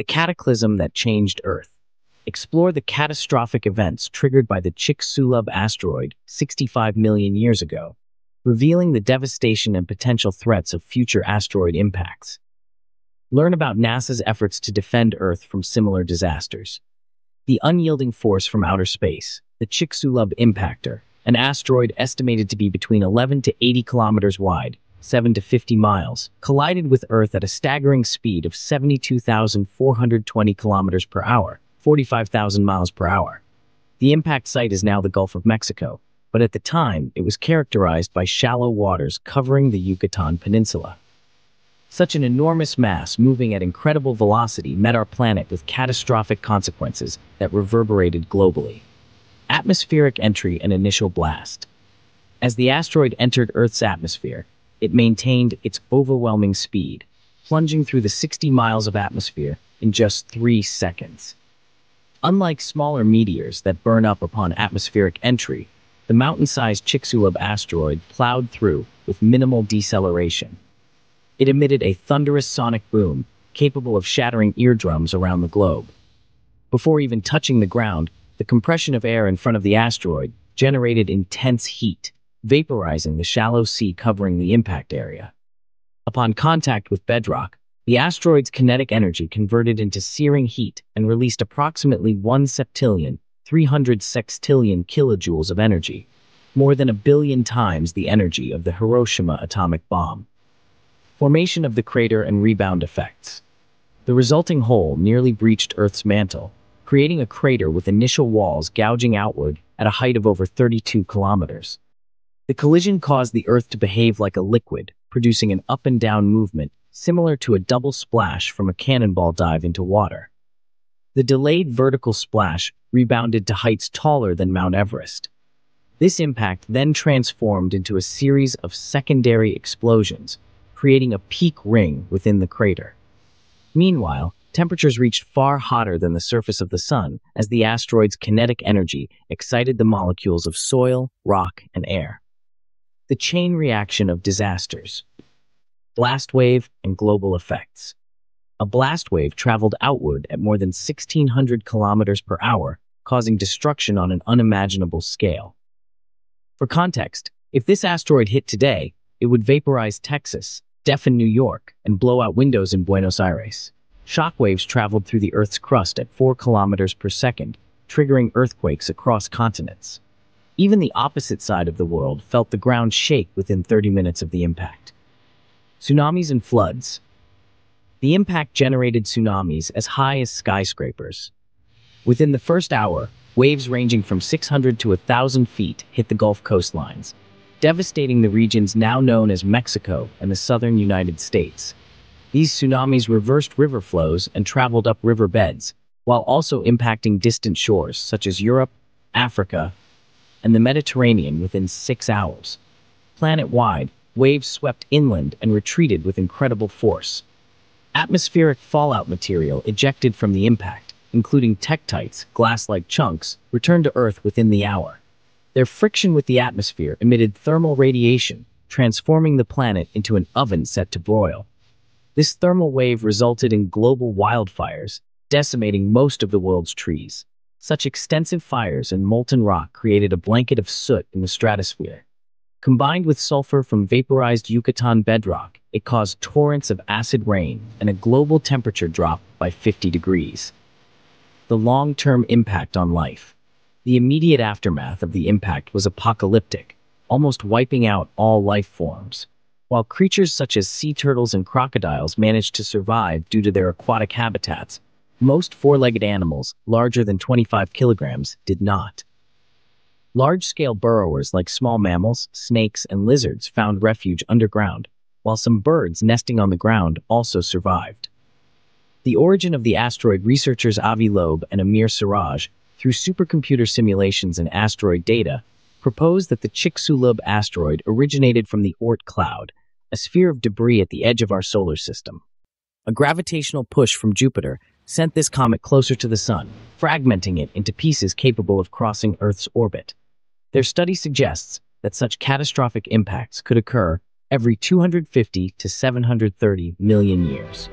the cataclysm that changed Earth. Explore the catastrophic events triggered by the Chicxulub asteroid 65 million years ago, revealing the devastation and potential threats of future asteroid impacts. Learn about NASA's efforts to defend Earth from similar disasters. The unyielding force from outer space, the Chicxulub impactor, an asteroid estimated to be between 11 to 80 kilometers wide, 7 to 50 miles, collided with Earth at a staggering speed of 72,420 kilometers per hour, 45,000 miles per hour. The impact site is now the Gulf of Mexico, but at the time, it was characterized by shallow waters covering the Yucatan Peninsula. Such an enormous mass moving at incredible velocity met our planet with catastrophic consequences that reverberated globally. Atmospheric entry and initial blast. As the asteroid entered Earth's atmosphere, it maintained its overwhelming speed, plunging through the 60 miles of atmosphere in just 3 seconds. Unlike smaller meteors that burn up upon atmospheric entry, the mountain-sized Chicxulub asteroid plowed through with minimal deceleration. It emitted a thunderous sonic boom, capable of shattering eardrums around the globe. Before even touching the ground, the compression of air in front of the asteroid generated intense heat, vaporizing the shallow sea covering the impact area. Upon contact with bedrock, the asteroid's kinetic energy converted into searing heat and released approximately 1 septillion, 300 sextillion kilojoules of energy, more than 1 billion times the energy of the Hiroshima atomic bomb. Formation of the crater and rebound effects. The resulting hole nearly breached Earth's mantle, creating a crater with initial walls gouging outward at a height of over 32 kilometers. The collision caused the Earth to behave like a liquid, producing an up and down movement similar to a double splash from a cannonball dive into water. The delayed vertical splash rebounded to heights taller than Mount Everest. This impact then transformed into a series of secondary explosions, creating a peak ring within the crater. Meanwhile, temperatures reached far hotter than the surface of the sun as the asteroid's kinetic energy excited the molecules of soil, rock, and air. The chain reaction of disasters. Blast wave and global effects. A blast wave traveled outward at more than 1,600 kilometers per hour, causing destruction on an unimaginable scale. For context, if this asteroid hit today, it would vaporize Texas, deafen New York, and blow out windows in Buenos Aires. Shockwaves traveled through the Earth's crust at 4 kilometers per second, triggering earthquakes across continents. Even the opposite side of the world felt the ground shake within 30 minutes of the impact. Tsunamis and floods. The impact generated tsunamis as high as skyscrapers. Within the first hour, waves ranging from 600 to 1,000 feet hit the Gulf coastlines, devastating the regions now known as Mexico and the southern United States. These tsunamis reversed river flows and traveled up river beds, while also impacting distant shores such as Europe, Africa, and the Mediterranean within 6 hours. Planet-wide, waves swept inland and retreated with incredible force. Atmospheric fallout material ejected from the impact, including tektites, glass-like chunks, returned to Earth within the hour. Their friction with the atmosphere emitted thermal radiation, transforming the planet into an oven set to broil. This thermal wave resulted in global wildfires, decimating most of the world's trees. Such extensive fires and molten rock created a blanket of soot in the stratosphere. Combined with sulfur from vaporized Yucatan bedrock, it caused torrents of acid rain and a global temperature drop by 50 degrees. The long-term impact on life. The immediate aftermath of the impact was apocalyptic, almost wiping out all life forms. While creatures such as sea turtles and crocodiles managed to survive due to their aquatic habitats, most four-legged animals, larger than 25 kilograms, did not. Large-scale burrowers like small mammals, snakes, and lizards found refuge underground, while some birds nesting on the ground also survived. The origin of the asteroid researchers Avi Loeb and Amir Siraj, through supercomputer simulations and asteroid data, propose that the Chicxulub asteroid originated from the Oort Cloud, a sphere of debris at the edge of our solar system. A gravitational push from Jupiter sent this comet closer to the Sun, fragmenting it into pieces capable of crossing Earth's orbit. Their study suggests that such catastrophic impacts could occur every 250 to 730 million years.